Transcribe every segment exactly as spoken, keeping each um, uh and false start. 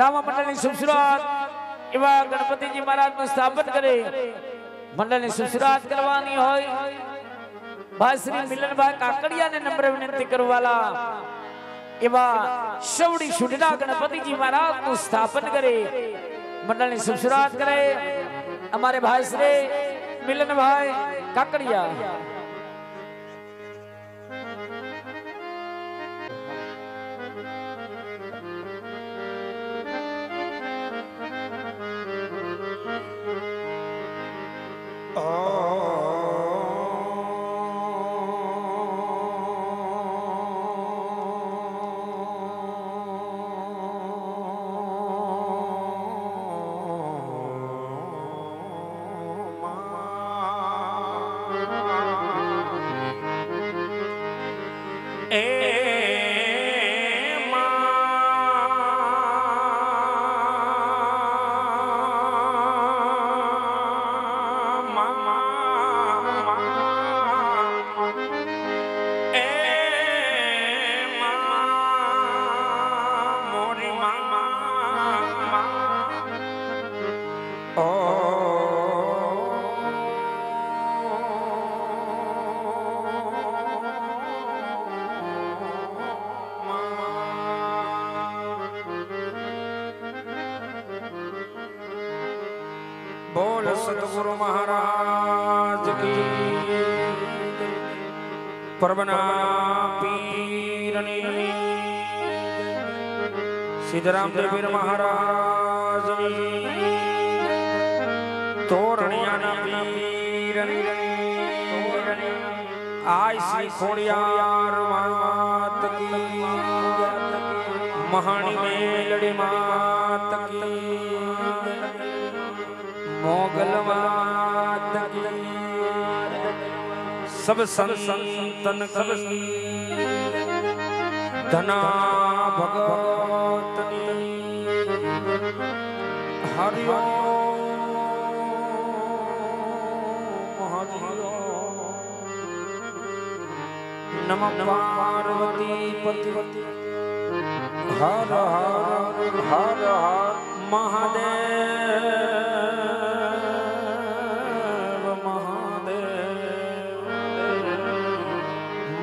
रामा मंडल ने शुभसुरात एवं गणपति जी महाराज में स्थापन करे। मंडल ने शुभसुरात करवानी हो भाई श्री मिलन भाई काकड़िया ने नम्र विनती करवाला एवं शौड़ी सुडना गणपति जी महाराज को स्थापन करे। मंडल ने शुभसुरात करे हमारे भाई श्री मिलन भाई काकड़िया। बोल सतगुरु महाराज की परबना पीरनी सिद्धराम देवीर महाराज तोरणिया पीरनी आई सी खोड़ियार मात की महानी मेलड़ी मात की मोगल मात सब संतन सब धना भगवतनी हरिओम हरिओम नमः पार्वती पति हर हर हर हर महादेव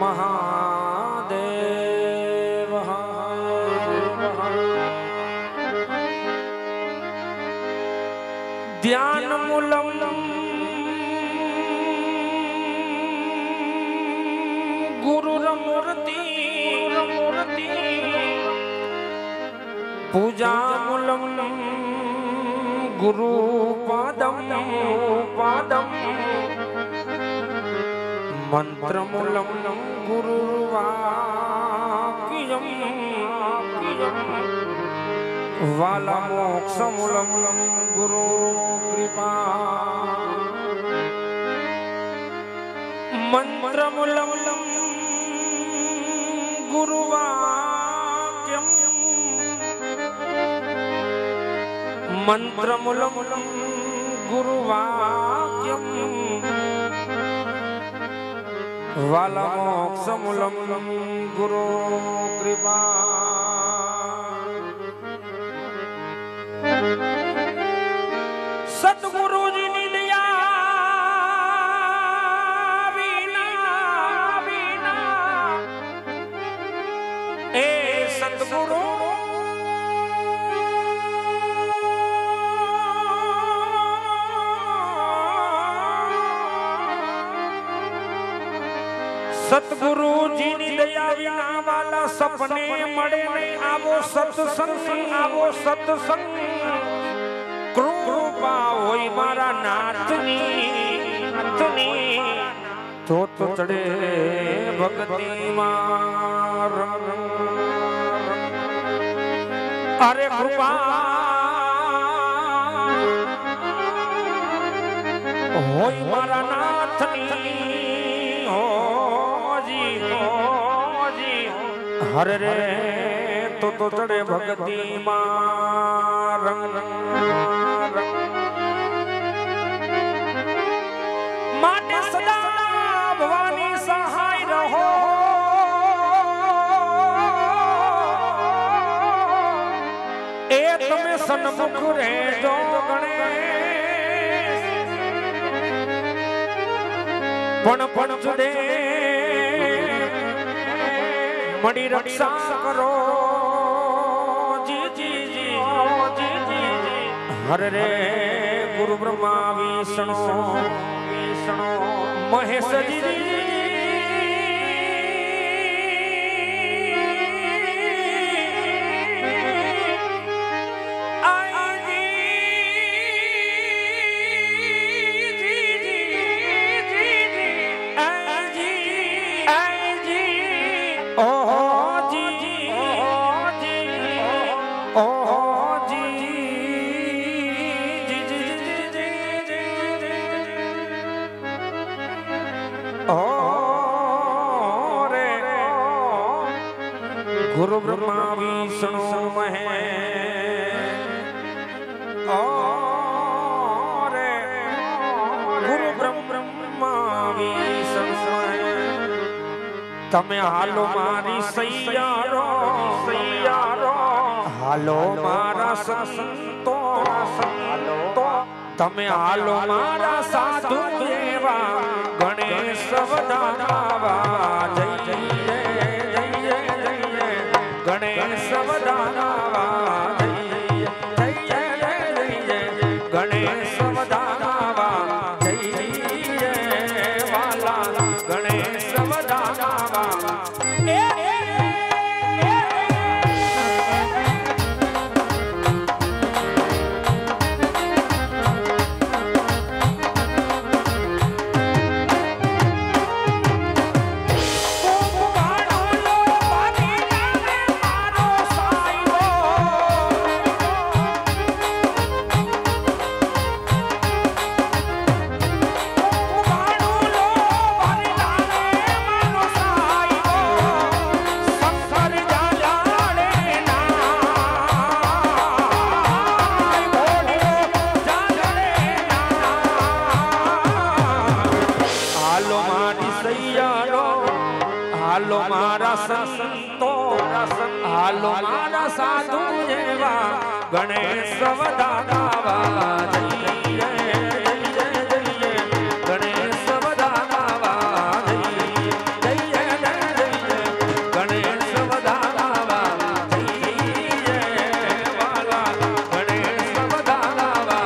महादेव ध्यान मूलम गुरुरमूर्ति मूर्ति पूजा मूलम गुरु पादम पादम मंत्र मूलम गुरुवाक्यम वाला मोक्ष मूलम गुरु कृपा मंत्र मूलम गुरुवाक्यम मंत्र मूलम गुरुवाक्यम वाला मोक्ष मूलम गुरु कृपा सतगुरु जी ने दिया बिना बिना ए सतगुरु सतगुरु जी ने दया विना वाला सपने मरे नहीं आवो सत्संग आवो सत्संग कृपा होई मारा नाथनी नाथनी तो तो चढ़े भक्ति मार अरे कृपा होई मारा नाथनी हरे रे तो तो चढ़े भक्ति मां रंग माटे सदा भवानी सहाय रहो ए सुख रहे जो गणेश पण पण जुडे मड़ी रक्षा करो जी जी जी जी जी हर रे गुरु ब्रह्मा विष्णु विष्णु महेश जी गुरु ब्रह्मा विष्णु महेश और गुरु ब्रह्मा विष्णु तमे हालो मारी सैयारो सैयारो हालो मारा संतो संतो तमे हालो मारा साधु देवा गणेश वदावा जय जय गणेश वदानावा जय जय जय जय गणेश वदानावा जय जय वाला गणेश वदानावा हालो मारा संतो हालो मारा साधु देवा गणेश वदानावा जय जय जय जय गणेश वदानावा जय जय जय जय गणेश वदानावा जय जय वाला गणेश वदानावा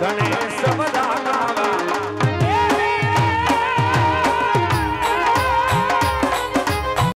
गणेश